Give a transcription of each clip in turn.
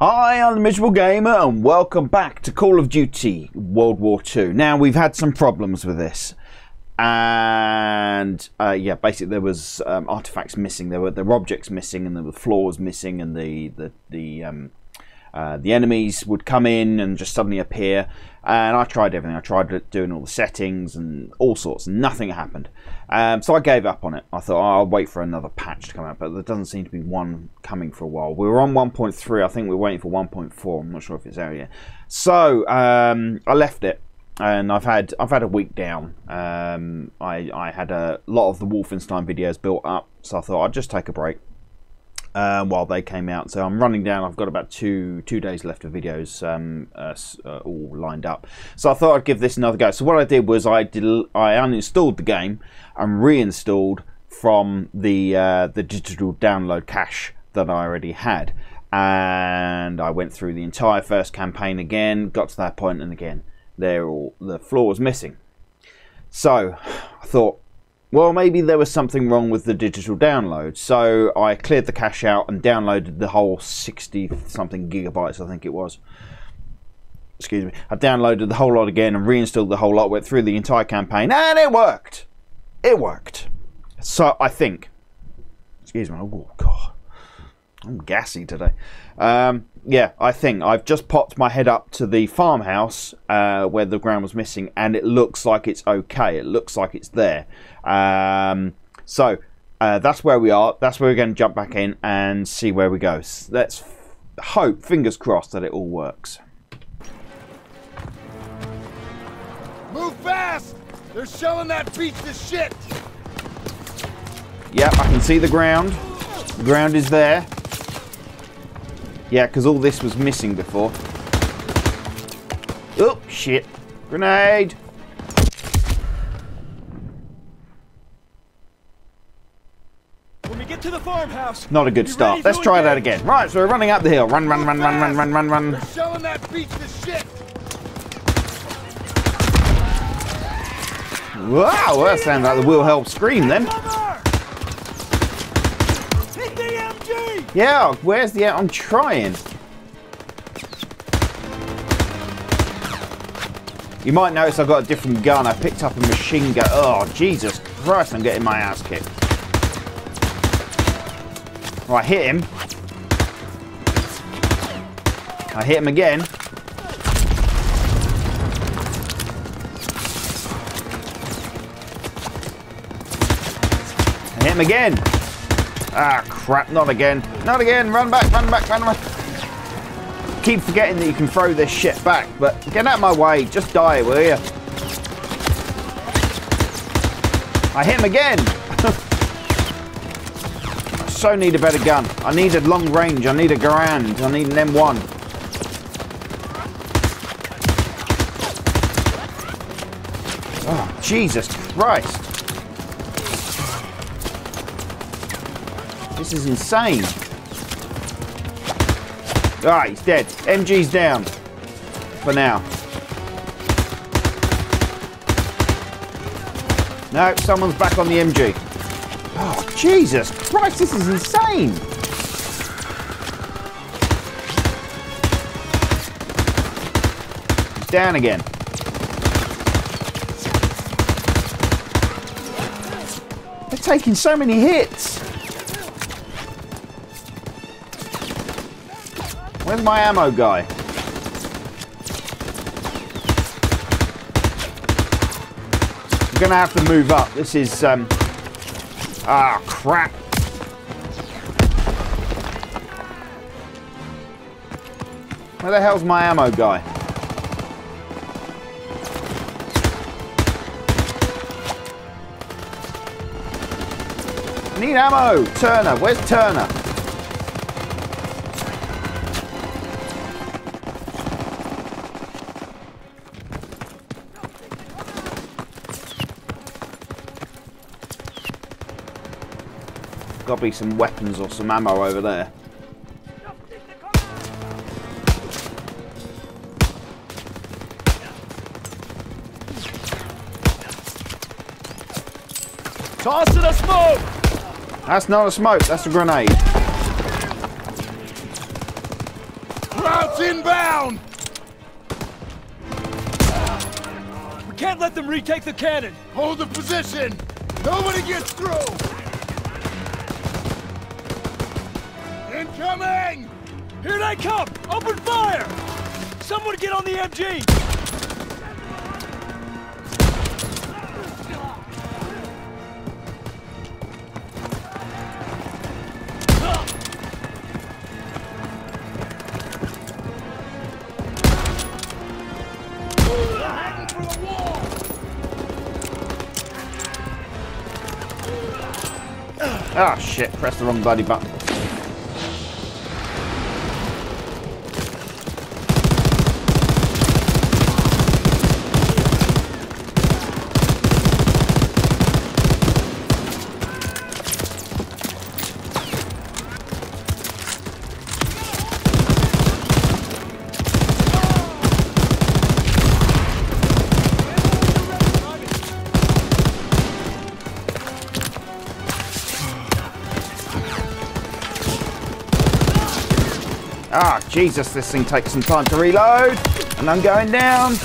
Hi, I'm the Miserable Gamer and welcome back to Call of Duty World War II. Now, we've had some problems with this. And, yeah, basically there was artifacts missing. There were objects missing and there were floors missing, and the enemies would come in and just suddenly appear. And I tried everything. I tried doing all the settings and all sorts. Nothing happened. So I gave up on it. I thought, oh, I'll wait for another patch to come out, but there doesn't seem to be one coming for a while. We were on 1.3. I think we're waiting for 1.4. I'm not sure if it's out yet. So I left it, and I've had a week down. I had a lot of the Wolfenstein videos built up, so I thought I'd just take a break while they came out. So I'm running down. I've got about two days left of videos all lined up. So I thought I'd give this another go. So what I did was I uninstalled the game and reinstalled from the digital download cache that I already had, and I went through the entire first campaign again. Got to that point, and again the floor was missing. So I thought, well, maybe there was something wrong with the digital download. So I cleared the cache out and downloaded the whole 60-something gigabytes, I think it was. Excuse me. I downloaded the whole lot again and reinstalled the whole lot, went through the entire campaign, and it worked. It worked. So I think... Excuse me. Oh, God. I'm gassy today. Yeah, I think I've just popped my head up to the farmhouse where the ground was missing, and it looks like it's okay. It looks like it's there. So that's where we are. That's where we're going to jump back in and see where we go. So let's hope, fingers crossed, that it all works. Move fast! They're shelling that beach to shit! Yep, I can see the ground. The ground is there. Yeah, because all this was missing before. Oh, shit. Grenade! When we get to the farmhouse, not a good start. Let's try that again. Right, so we're running up the hill. Run, run, run, run, run, run, run, run. They're shelling that beach to shit! Wow, that sounds like the Wilhelm scream then. Yeah, where's the... I'm trying. You might notice I've got a different gun. I picked up a machine gun. Oh, Jesus Christ, I'm getting my ass kicked. Right, hit him. I hit him again. I hit him again. Ah, crap, not again. Not again, run back, run back, run back. Keep forgetting that you can throw this shit back, but get out of my way, just die, will you? I hit him again. I so need a better gun. I need a long range, I need a Garand, I need an M1. Oh, Jesus Christ. This is insane. Alright, he's dead. MG's down. For now. No, someone's back on the MG. Oh, Jesus Christ, this is insane. He's down again. They're taking so many hits. Where's my ammo guy? I'm gonna have to move up. This is ah, crap. Where the hell's my ammo guy? I need ammo! Turner, where's Turner? Got to be some weapons or some ammo over there. Toss it a smoke! That's not a smoke, that's a grenade. It's inbound! We can't let them retake the cannon! Hold the position! Nobody gets through! Incoming! Here they come! Open fire! Someone get on the MG! Ah, shit, press the wrong bloody button. Jesus, this thing takes some time to reload, and I'm going down.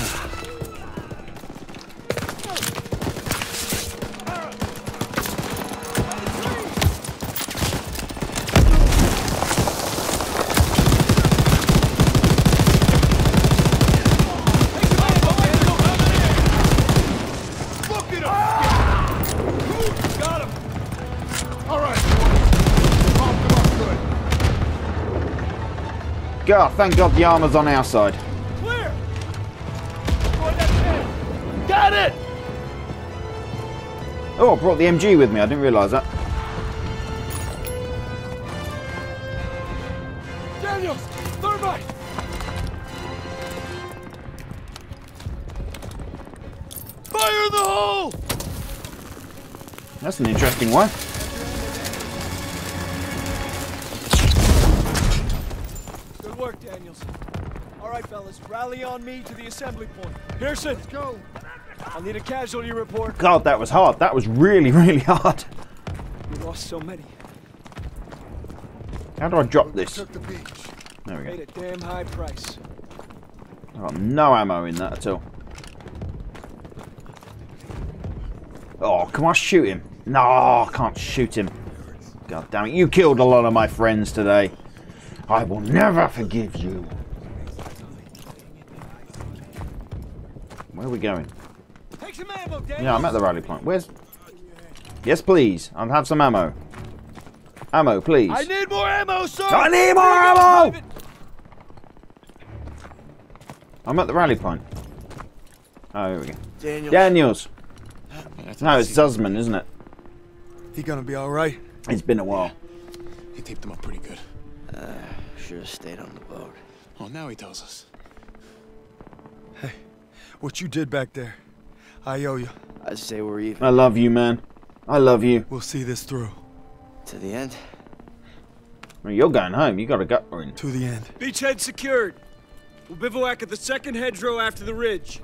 God, thank God the armor's on our side. Clear! Got it! Oh, I brought the MG with me. I didn't realise that. Daniels! Thermite! Fire in the hole! That's an interesting one. Rally on me to the assembly point. Pearson, go. I need a casualty report. God, that was hard. That was really, really hard. We lost so many. How do I drop this? Took the beach. There we go. Paid a damn high price. I've got no ammo in that at all. Oh, can I shoot him? No, I can't shoot him. God damn it. You killed a lot of my friends today. I will never forgive you. Where are we going? Take some ammo, Daniels. Yeah, I'm at the rally point. Where's... Yes, please. I'll have some ammo. Ammo, please. I need more ammo, sir! I need more ammo! I'm at the rally point. Oh, here we go. Daniels. No, it's Zussman, isn't it? He gonna be alright? It's been a while. Yeah. He taped him up pretty good. Should have stayed on the boat. Oh, now he tells us. Hey. What you did back there, I owe you. I say we're even. I love you, man. I love you. We'll see this through. To the end? Well, you're going home. You got a gut burn. To the end. Beachhead secured. We'll bivouac at the second hedgerow after the ridge.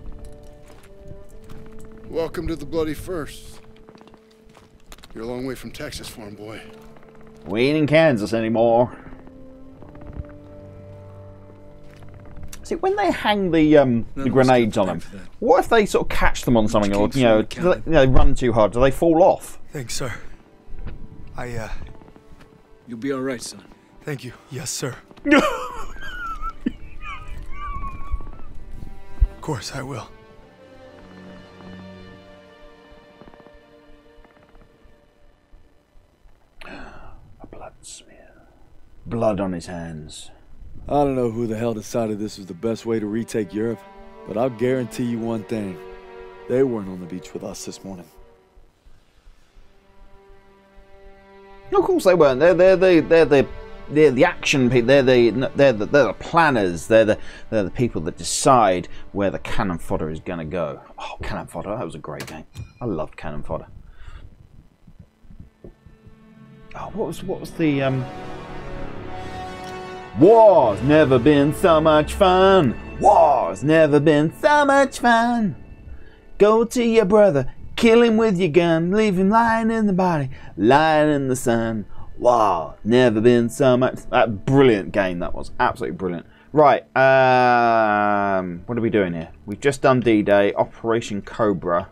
Welcome to the bloody first. You're a long way from Texas, farm boy. We ain't in Kansas anymore. See, when they hang the grenades on them, what if they sort of catch them on something, or, you know, they run too hard? Do they fall off? Thanks, sir. You'll be all right, son. Thank you. Yes, sir. Of course I will. A blood smear. Blood on his hands. I don't know who the hell decided this was the best way to retake Europe, but I'll guarantee you one thing. They weren't on the beach with us this morning. No, of course they weren't. They're the action people. They're the planners. They're the people that decide where the cannon fodder is going to go. Oh, cannon fodder. That was a great game. I loved cannon fodder. Oh, what was the War's never been so much fun. War's never been so much fun. Go to your brother, kill him with your gun, leave him lying in the body, lying in the sun. War's never been so much. That brilliant game that was, absolutely brilliant. Right, what are we doing here? We've just done D-Day, Operation Cobra.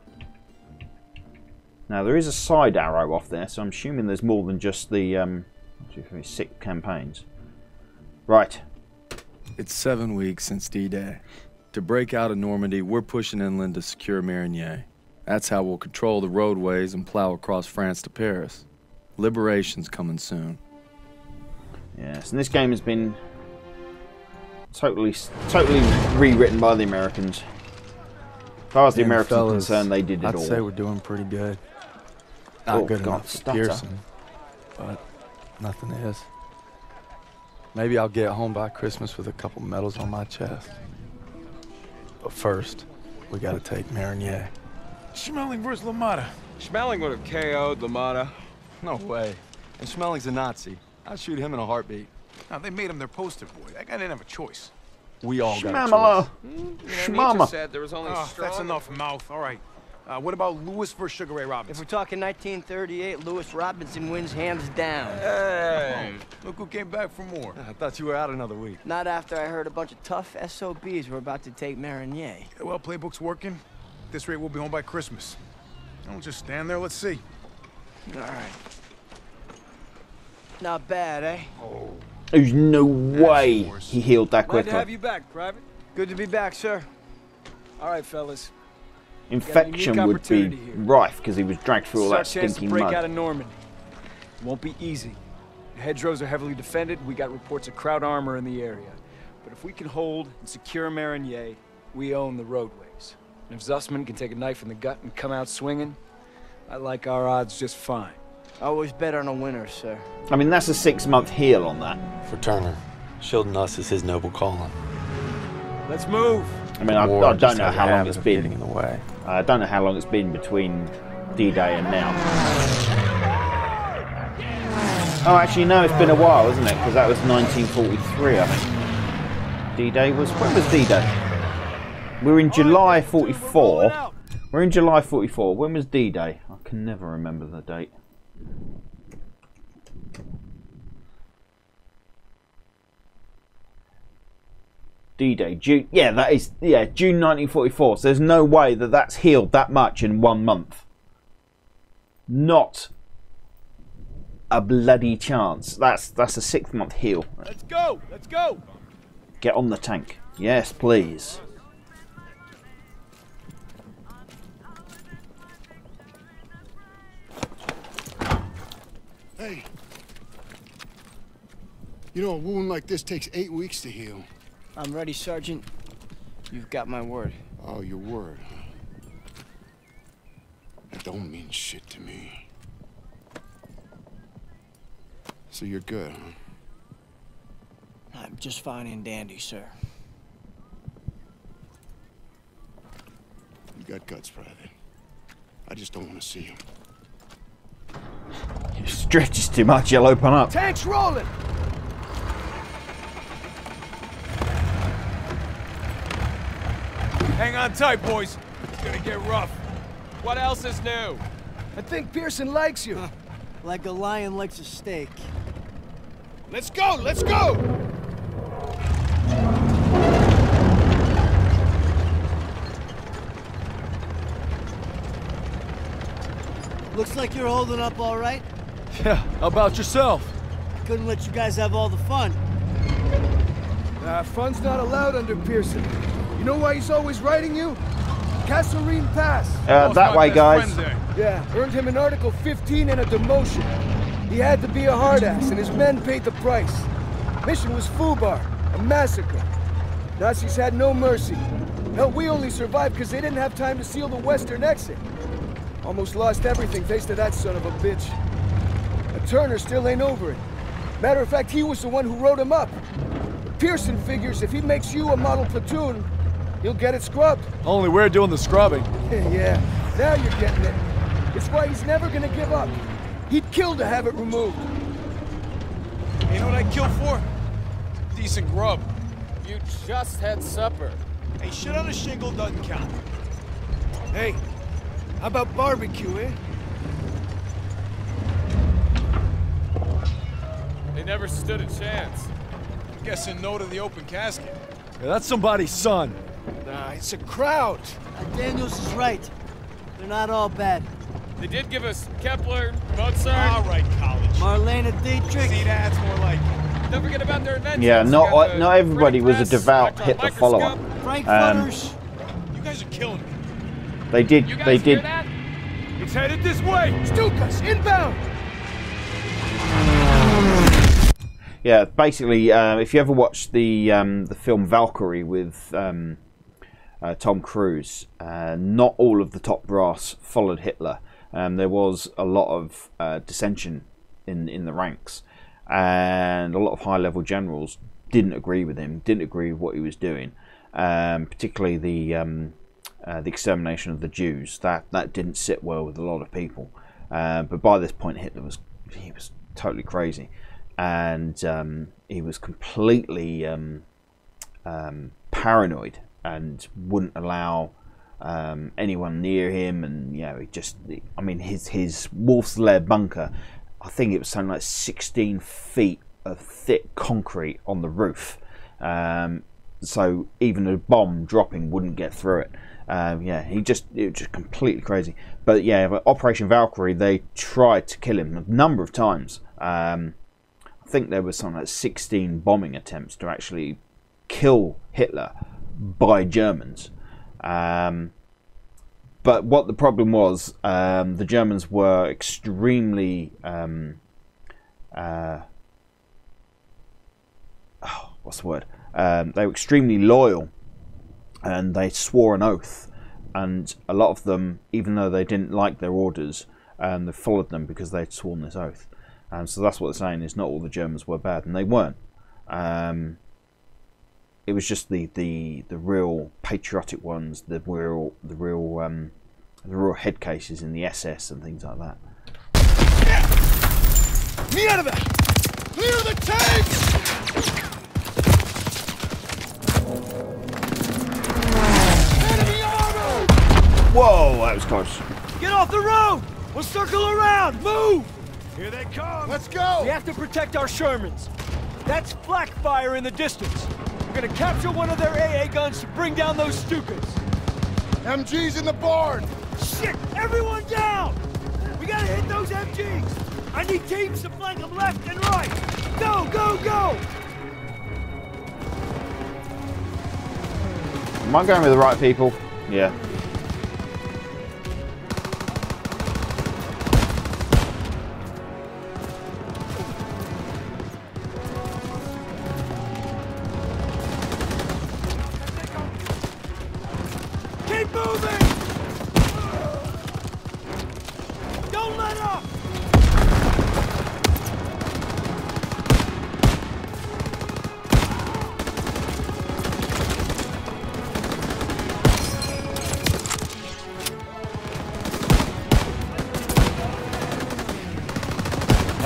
Now, there is a side arrow off there, so I'm assuming there's more than just the 6 campaigns. Right. It's 7 weeks since D-Day. To break out of Normandy, we're pushing inland to secure Marigny. That's how we'll control the roadways and plow across France to Paris. Liberation's coming soon. Yes, and this game has been totally rewritten by the Americans. As far as the Americans are concerned, they did it all. I'd say we're doing pretty good. Not good enough for Pearson, but nothing is. Maybe I'll get home by Christmas with a couple medals on my chest. But first, we gotta take Marigny. Schmeling versus LaMotta. Schmeling would have KO'd LaMotta. No way. And Schmeling's a Nazi. I'd shoot him in a heartbeat. No, they made him their poster boy. That guy didn't have a choice. We all got a choice. Schmama. Said there was only that's enough mouth. All right. What about Lewis versus Sugar Ray Robinson? If we're talking 1938, Lewis Robinson wins hands down. Hey, look who came back for more. I thought you were out another week. Not after I heard a bunch of tough SOBs were about to take Marigny. Yeah, well, playbook's working. At this rate, we'll be home by Christmas. Don't just stand there. Let's see. All right. Not bad, eh? Oh. There's no way he healed that quickly. Glad to have you back, Private. Good to be back, sir. All right, fellas. Infection would be rife because he was dragged through all that stinking mud. Break out of Normandy. Won't be easy. The hedgerows are heavily defended. We got reports of crowd armor in the area. But if we can hold and secure Marigny, we own the roadways. And if Zussman can take a knife in the gut and come out swinging, I like our odds just fine. Always bet on a winner, sir. I mean, that's a 6-month heal on that. For Turner, shielding us is his noble calling. Let's move. I mean, I don't know how long it's been. In the way. I don't know how long it's been between D-Day and now. Oh, actually, no, it's been a while, isn't it? Because that was 1943, I think. D-Day was... When was D-Day? We're in July 44. We're in July 44. When was D-Day? I can never remember the date. D-Day, June, yeah, that is, yeah, June 1944, so there's no way that that's healed that much in 1 month. Not a bloody chance. That's a 6-month heal. Let's go, let's go! Get on the tank. Yes, please. Hey, you know, a wound like this takes 8 weeks to heal. I'm ready, Sergeant. You've got my word. Oh, your word, huh? That don't mean shit to me. So you're good, huh? I'm just fine and dandy, sir. You got guts, Private. I just don't want to see them. It stretches too much, you'll open up. Tanks rolling! Hang on tight, boys. It's gonna get rough. What else is new? I think Pearson likes you. Like a lion likes a steak. Let's go! Let's go! Looks like you're holding up all right. Yeah, how about yourself? I couldn't let you guys have all the fun. Fun's not allowed under Pearson. You know why he's always writing you? Kasserine Pass. That way, guys. Yeah, earned him an Article 15 and a demotion. He had to be a hard ass, and his men paid the price. Mission was Fubar, a massacre. Nazis had no mercy. Hell, we only survived because they didn't have time to seal the western exit. Almost lost everything thanks to that son of a bitch. But Turner still ain't over it. Matter of fact, he was the one who wrote him up. Pearson figures if he makes you a model platoon, you'll get it scrubbed. Only we're doing the scrubbing. Yeah, now you're getting it. It's why he's never gonna give up. He'd kill to have it removed. You know what I'd kill for? Decent grub. You just had supper. Hey, shit on a shingle doesn't count. Hey, how about barbecue, eh? They never stood a chance. guessing no to the open casket. Yeah, that's somebody's son. Nah, it's a crowd. Daniels is right. They're not all bad. They did give us Kepler, Mozart. All right, college. Marlena Dietrich. See, that's more like it. Don't forget about their events. Yeah, not everybody was a devout Hitler follower. You guys are killing me. They did. You guys hear that? It's headed this way. Stukas inbound. Yeah, basically, if you ever watched the film Valkyrie with Tom Cruise, not all of the top brass followed Hitler. There was a lot of dissension in the ranks, and a lot of high-level generals didn't agree with him, didn't agree with what he was doing, particularly the extermination of the Jews. That didn't sit well with a lot of people. But by this point, Hitler was totally crazy, and he was completely paranoid and wouldn't allow anyone near him. And, you know, it just, I mean, his Wolf's Lair bunker, I think it was something like 16 feet of thick concrete on the roof. So even a bomb dropping wouldn't get through it. Yeah, it was just completely crazy. But yeah, Operation Valkyrie, they tried to kill him a number of times. I think there was something like 16 bombing attempts to actually kill Hitler by Germans. But what the problem was, the Germans were extremely they were extremely loyal, and they swore an oath, and a lot of them, even though they didn't like their orders, they followed them because they'd sworn this oath. So that's what they're saying, is not all the Germans were bad, and they weren't. It was just the real patriotic ones, the real head cases in the SS and things like that. Get me out of that! Clear the tanks! Enemy armor! Whoa, that was close. Get off the road! We'll circle around. Move! Here they come! Let's go! We have to protect our Shermans. That's flak fire in the distance. We're gonna capture one of their AA guns to bring down those Stukas. MG's in the barn! Shit! Everyone down! We gotta hit those MGs! I need teams to flank them left and right! Go, go, go! Am I going with the right people? Yeah.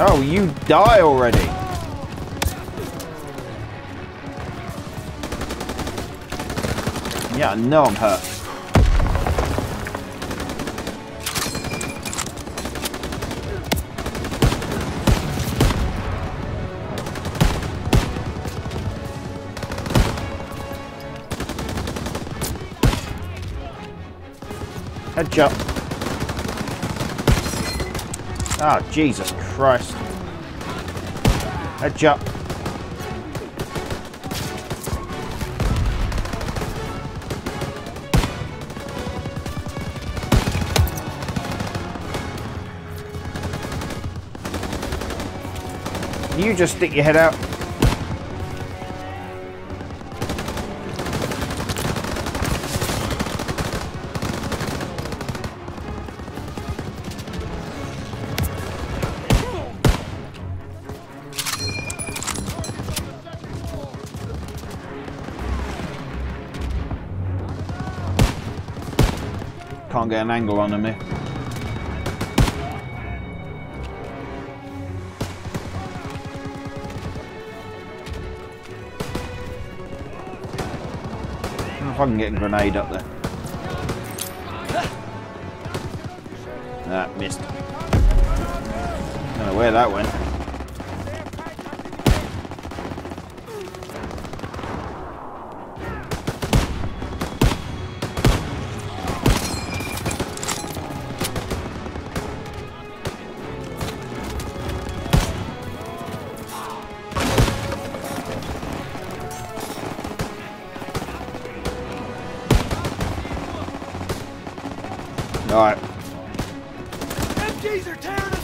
Oh, you die already. Yeah, I know I'm hurt. Headshot. Ah, oh, Jesus Christ. Headshot. You just stick your head out. Can't get an angle on me. I don't know if I can get a grenade up there. Ah, missed. Don't know where that went. Alright. MGs are tearing us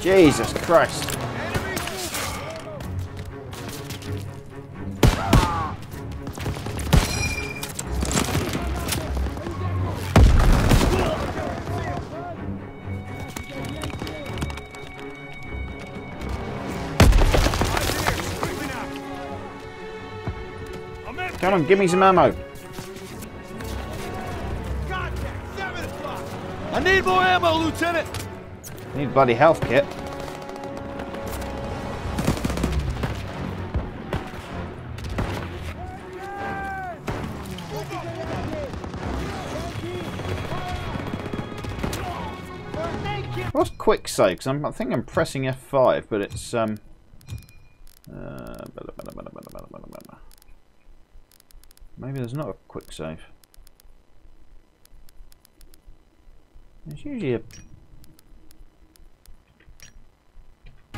Jesus Christ. Come on, give me some ammo. Contact, 7 o'clock. I need more ammo, Lieutenant. I need a bloody health kit. Quick save, because I think I'm pressing F5, but it's maybe there's not a quick save. There's usually a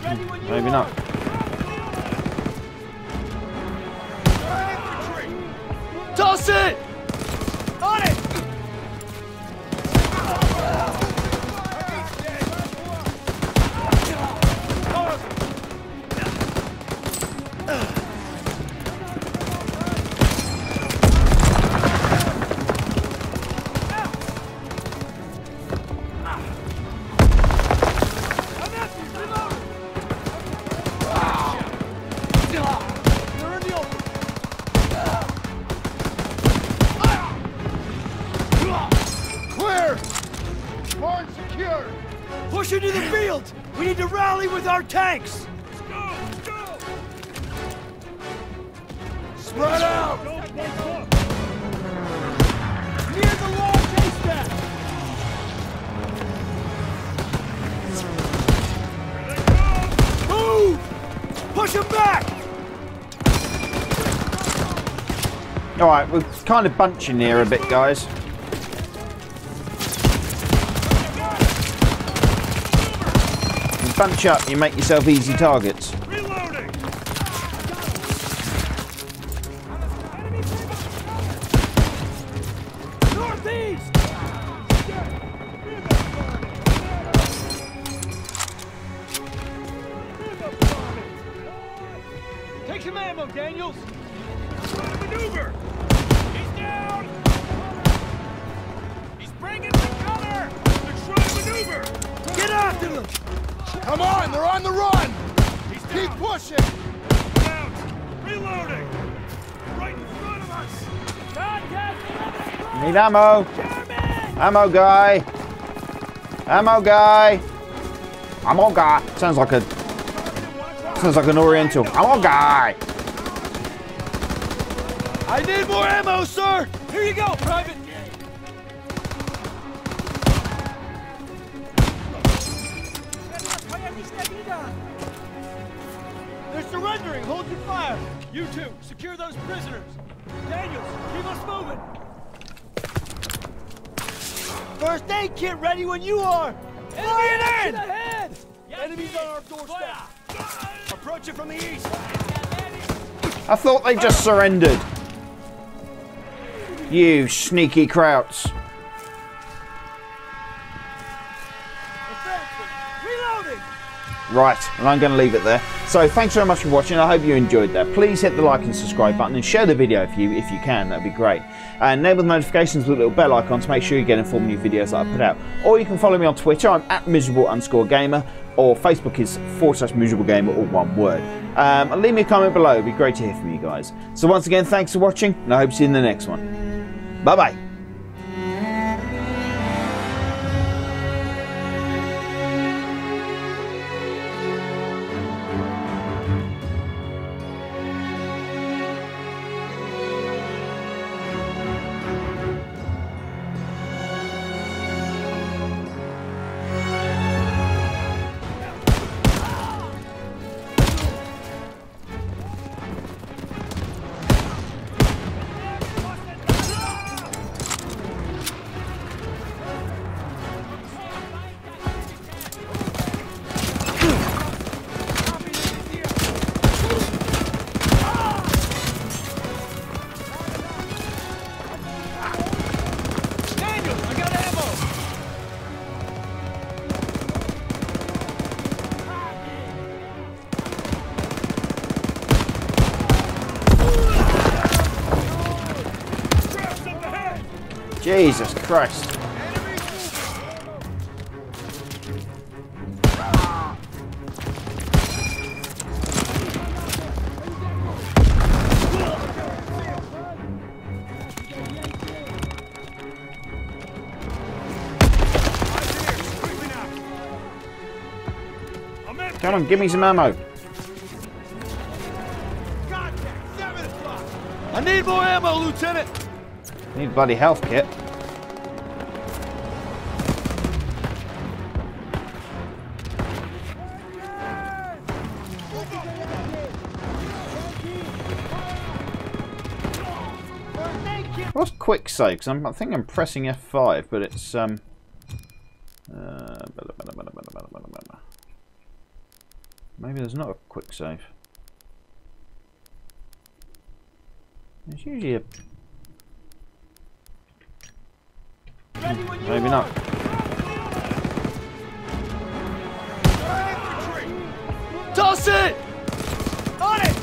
maybe not. Toss it! On it! Our tanks! Let's go! Spread out! Near the launch haystack! Move! Push him back! Alright, we're kind of bunching here a bit, guys. Bunch up, you make yourself easy targets. Reloading. Northeast. Take some ammo, Daniels. Try to maneuver. He's down. He's bringing the cover. They're trying to maneuver. Get after them. Come on, they're on the run! He's down. Keep pushing! Down! Reloading! Right in front of us! Contact! Need ammo! Sherman! Ammo guy! Ammo guy! Ammo guy! Sounds like an Oriental. Ammo guy! I need more ammo, sir! Here you go, Private! They're surrendering! Hold your fire! You two, secure those prisoners! Daniels, keep us moving! First aid kit ready when you are! Enemy in! The head! Enemies on our doorstep! Approach it from the east! I thought they just surrendered! You sneaky krauts! Right, and I'm going to leave it there. So thanks very much for watching. I hope you enjoyed that. Please hit the like and subscribe button and share the video if you can. That'd be great. And enable the notifications with a little bell icon to make sure you get informed of new videos that I put out. Or you can follow me on Twitter. I'm @miserable_gamer. or Facebook is /musicalgame, all one word. And leave me a comment below. It'd be great to hear from you guys. So once again, thanks for watching, and I hope to see you in the next one. Bye-bye. Jesus Christ. Come on, give me some ammo. Contact, 7 o'clock. I need more ammo, Lieutenant. I need a bloody health kit. What's quick save? Because I think I'm pressing F5, but it's maybe there's not a quick save. There's usually a. Maybe not. Toss it! On it!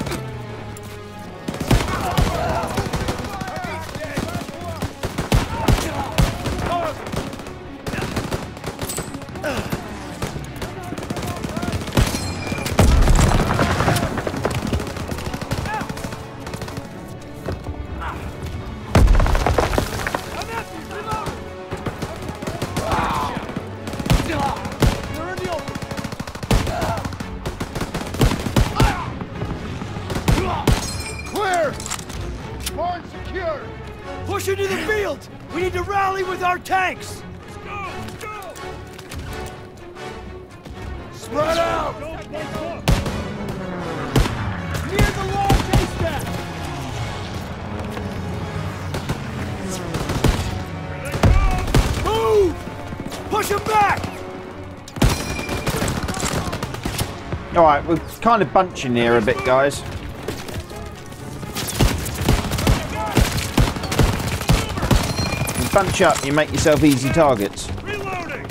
Tanks! Let's go! Spread out! Near the wall, chase that! Move! Push him back! Alright, we're kind of bunching here a bit, guys. Bunch up, you make yourself easy targets. Reloading.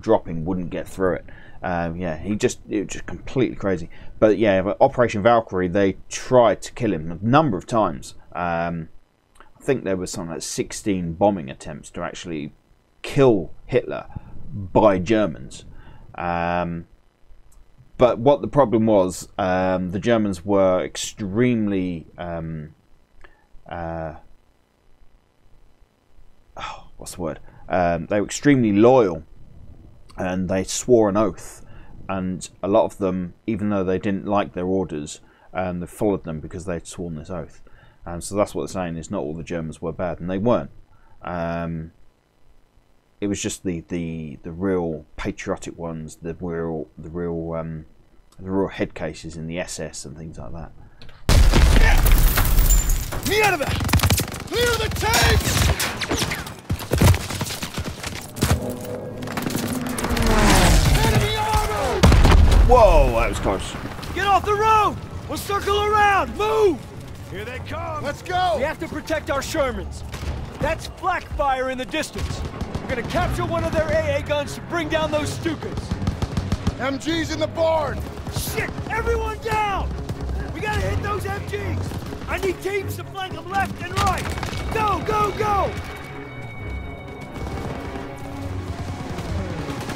Dropping wouldn't get through it. Yeah, it was just completely crazy. But yeah, Operation Valkyrie, they tried to kill him a number of times. I think there was something like 16 bombing attempts to actually kill Hitler by Germans. But what the problem was, the Germans were extremely... what's the word? They were extremely loyal, and they swore an oath. And a lot of them, even though they didn't like their orders, they followed them because they'd sworn this oath. And so that's what they're saying is not all the Germans were bad, and they weren't. It was just the real patriotic ones, the real head cases in the SS and things like that. Me out of it! Clear the tanks! Whoa, that was close. Get off the road! We'll circle around! Move! Here they come! Let's go! We have to protect our Shermans. That's flak fire in the distance. We're gonna capture one of their AA guns to bring down those Stukas. MG's in the barn! Shit! Everyone down! We gotta hit those MGs! I need teams to flank them left and right! Go, go, go!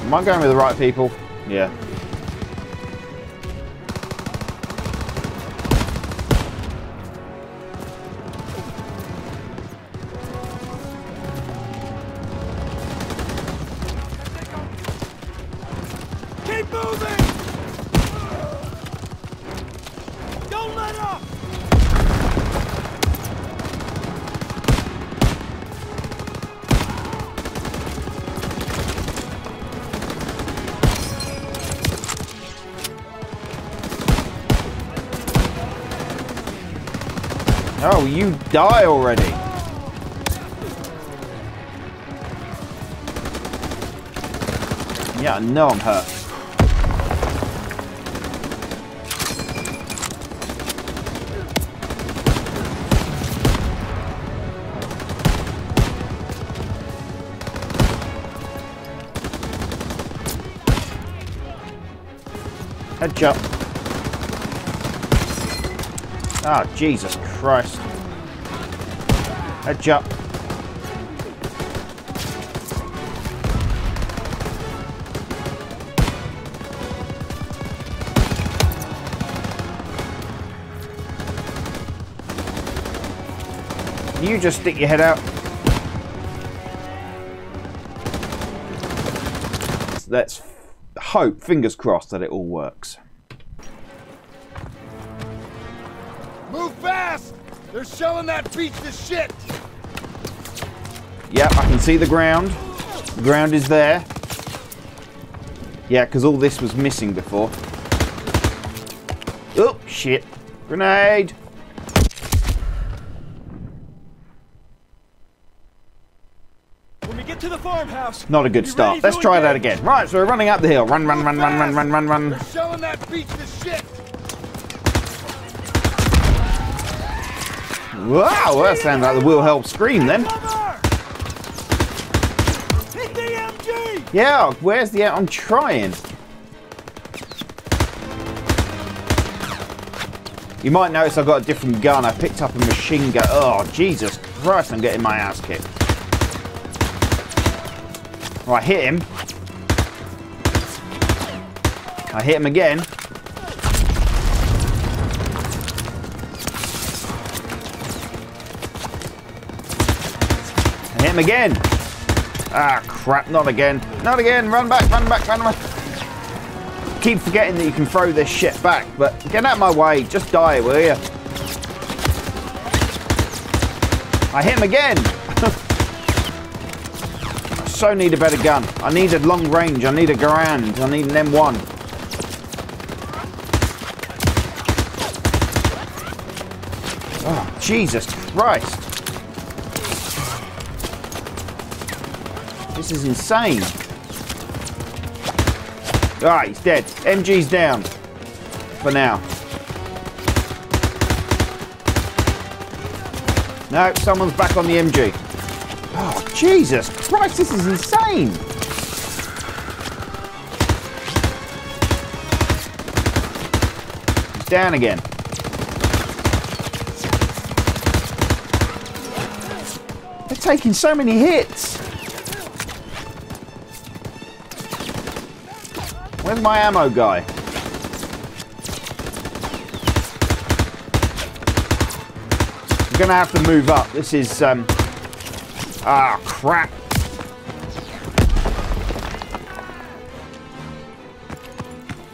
Am I going with the right people? Yeah. Oh, you die already. Yeah, I know I'm hurt. Headshot. Ah, oh, Jesus Christ. Headshot. You just stick your head out. Let's hope, fingers crossed, that it all works. Move fast! They're shelling that beach to shit! Yep, I can see the ground. The ground is there. Yeah, because all this was missing before. Oh, shit. Grenade! When we get to the farmhouse, not a good start. Let's try that again. Right, so we're running up the hill. Run, run, run, run, run, run, run, run. They're shelling that beach to shit! Wow, that sounds like the Wilhelm scream then. Yeah, where's the... I'm trying. You might notice I've got a different gun. I picked up a machine gun. Oh, Jesus Christ, I'm getting my ass kicked. Right, hit him. I hit him again. I hit him again. Ah, crap, not again. Not again, run back, run back, run back. Keep forgetting that you can throw this shit back, but get out of my way, just die, will you? I hit him again. I so need a better gun. I need a long range, I need a Garand, I need an M1. Oh, Jesus Christ. This is insane. Alright, he's dead. MG's down. For now. No, someone's back on the MG. Oh, Jesus Christ, this is insane. He's down again. They're taking so many hits. Where's my ammo guy? I'm gonna have to move up. This is ah, crap.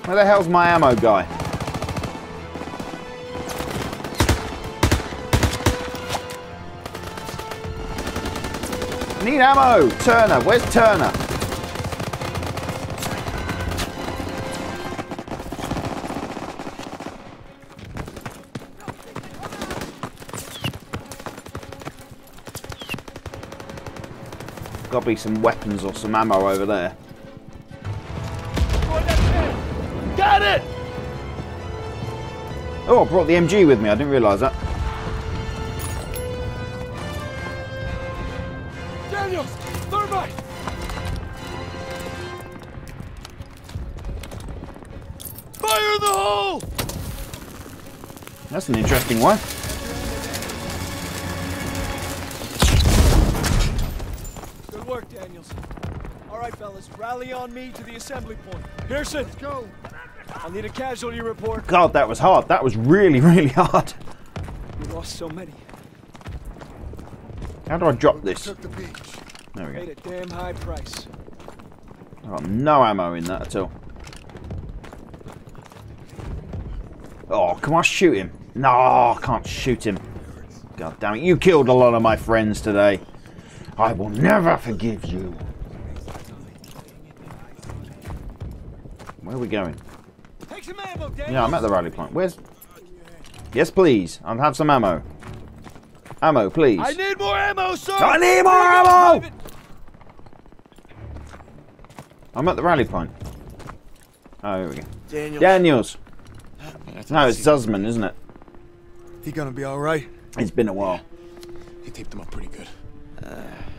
Where the hell's my ammo guy? I need ammo! Turner, where's Turner? Gotta be some weapons or some ammo over there. Got it! Oh, I brought the MG with me. I didn't realise that. Daniels, thermite! Fire in the hole! That's an interesting one. Good work, Daniels. All right, fellas, rally on me to the assembly point. Pearson, let's go. I need a casualty report. God, that was hard. That was really, really hard. We lost so many. How do I drop this? Took the beach. There we go. Paid a damn high price. Oh, no ammo in that at all. Oh, can I shoot him? No, I can't shoot him. God damn it, you killed a lot of my friends today. I will never forgive you. Where are we going? Take some ammo, Daniels. Yeah, I'm at the rally point. Where's... Yes, please. I'll have some ammo. Ammo, please. I need more ammo, sir! I need more ammo! Private. I'm at the rally point. Oh, here we go. Daniels. Daniels. No, it's Zussman, isn't it? He gonna be all right? It's been a while. Yeah. He taped him up pretty good.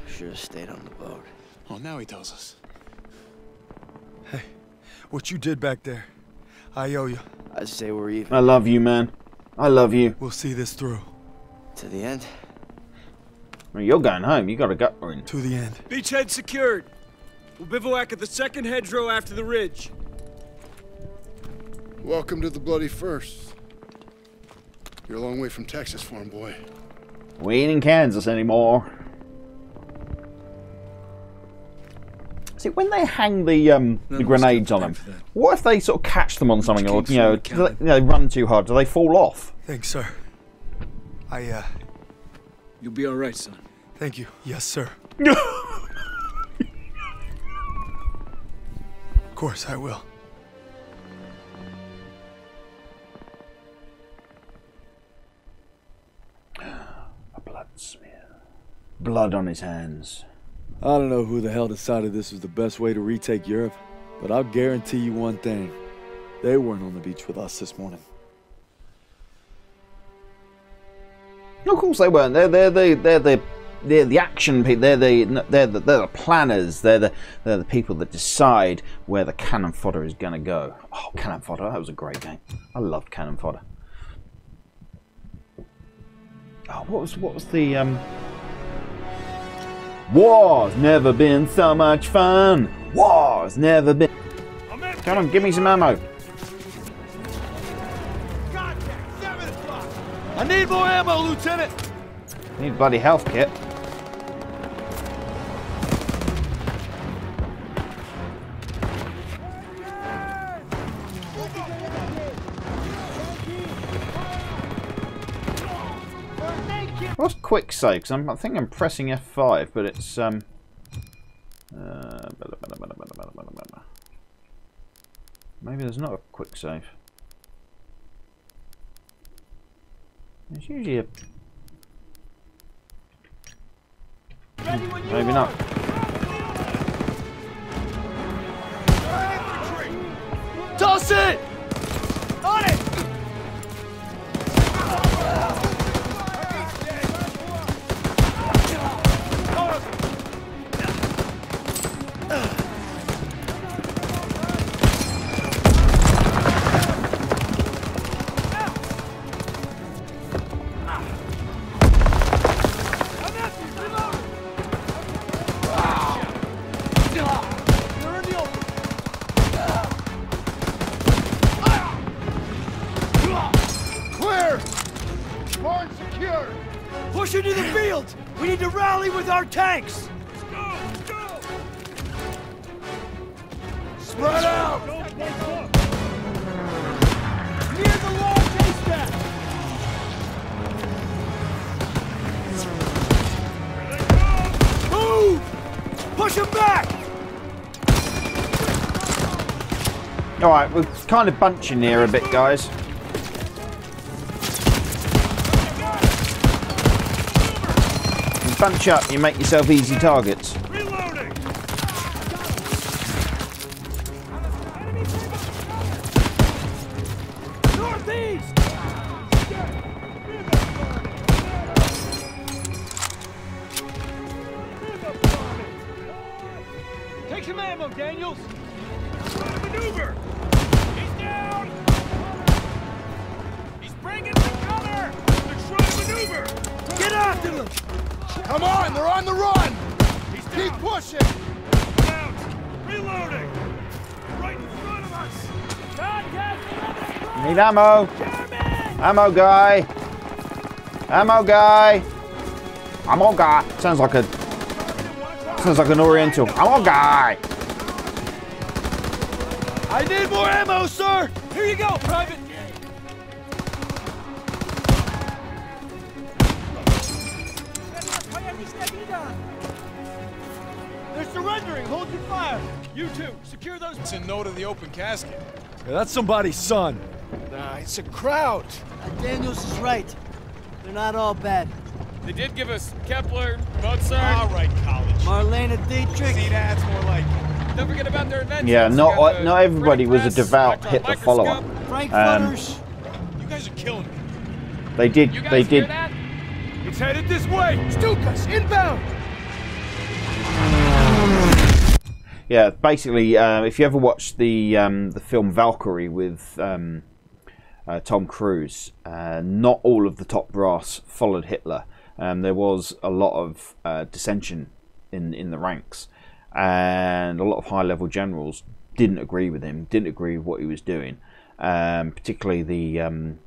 Should have stayed on the boat. Oh, now he tells us. Hey, what you did back there, I owe you. I say we're even. I love you, man. I love you. We'll see this through. To the end? Well, you're going home. You got a gut burn. To the end. Beachhead secured. We'll bivouac at the second hedgerow after the ridge. Welcome to the bloody first. You're a long way from Texas, farm boy. We ain't in Kansas anymore. See, when they hang the grenades on them, what if they sort of catch them on something, or you know, they run too hard? Do they fall off? Thanks, sir. You'll be all right, son. Thank you. Yes, sir. Of course, I will. Blood on his hands. I don't know who the hell decided this was the best way to retake Europe, but I'll guarantee you one thing. They weren't on the beach with us this morning. No, of course they weren't. They're the action people. They're the planners. They're the people that decide where the cannon fodder is gonna go. Oh, cannon fodder, that was a great game. I loved cannon fodder. Oh, what was the War's never been so much fun. War's never been. Come on, give me some ammo. Contact, 7 o'clock. I need more ammo, Lieutenant. I need a bloody health kit. What's quick save? Because I think I'm pressing F5, but it's maybe there's not a quick save. There's usually a. Maybe not. Toss it! On it! Tanks! Let's go! Spread out! Near the large haystack! Move! Push him back! Alright, we're kind of bunching here a bit, guys. Bunch up, you make yourself easy targets. Reloading. Northeast. Take some ammo, Daniels. Maneuver. He's down. He's bringing the cover. They're trying to maneuver. Get after them. Come on, they're on the run! He's keep pushing! Down. Reloading! Right in front of us! Need ammo! Sherman! Ammo guy! Ammo guy! Ammo guy! Sounds like an Oriental. Ammo guy! I need more ammo, sir! Here you go, Private! They're surrendering! Hold your fire! You two, secure those... It's a note of the open casket. Yeah, that's somebody's son. Nah, it's a crowd. Daniels is right. They're not all bad. They did give us Kepler, Mozart... All right, college. Marlena Dietrich. See, that's more like... Don't forget about their inventions. Yeah, not everybody was a devout Hitler follower. Frank Butters. You guys are killing me. They did. You guys they did. Hear that? It's headed this way. Stukas inbound. Yeah, basically, if you ever watched the film Valkyrie with Tom Cruise, not all of the top brass followed Hitler. There was a lot of dissension in the ranks. And a lot of high-level generals didn't agree with him, didn't agree with what he was doing, particularly the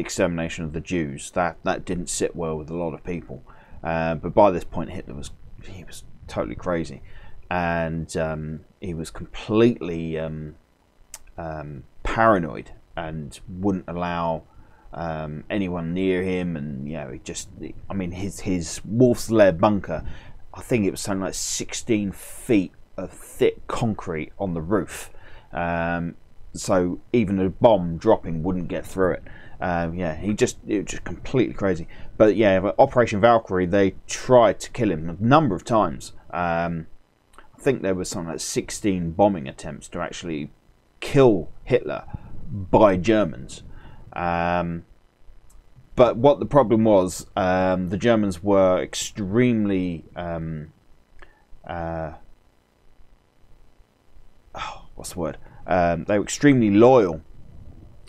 extermination of the Jews. That didn't sit well with a lot of people. But by this point, Hitler was totally crazy, and he was completely paranoid and wouldn't allow anyone near him. And you know, he just, I mean, his Wolf's Lair bunker. I think it was something like 16 feet of thick concrete on the roof, so even a bomb dropping wouldn't get through it. Yeah, it was just completely crazy. But yeah, Operation Valkyrie, they tried to kill him a number of times. I think there was something like 16 bombing attempts to actually kill Hitler by Germans. But what the problem was, the Germans were extremely, they were extremely loyal,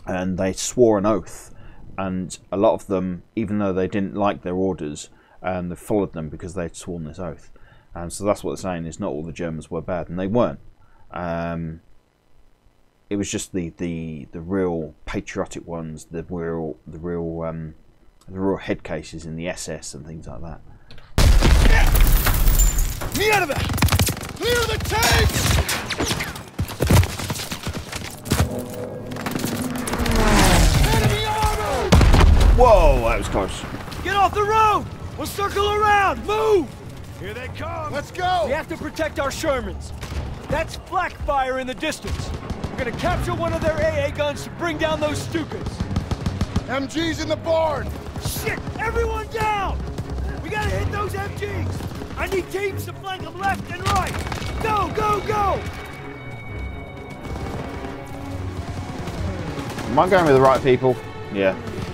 and they swore an oath. And a lot of them, even though they didn't like their orders, they followed them because they'd sworn this oath. And so that's what they're saying, is not all the Germans were bad, and they weren't. It was just the real patriotic ones, the real head cases in the SS and things like that. Yeah. Me out of that! Clear the tanks! Enemy armor! Whoa, that was close. Get off the road! We'll circle around. Move! Here they come. Let's go. We have to protect our Shermans. That's black fire in the distance. We're gonna capture one of their AA guns to bring down those Stukas. MG's in the barn! Shit! Everyone down! We gotta hit those MGs! I need teams to flank them left and right! Go, go, go! Am I going with the right people? Yeah.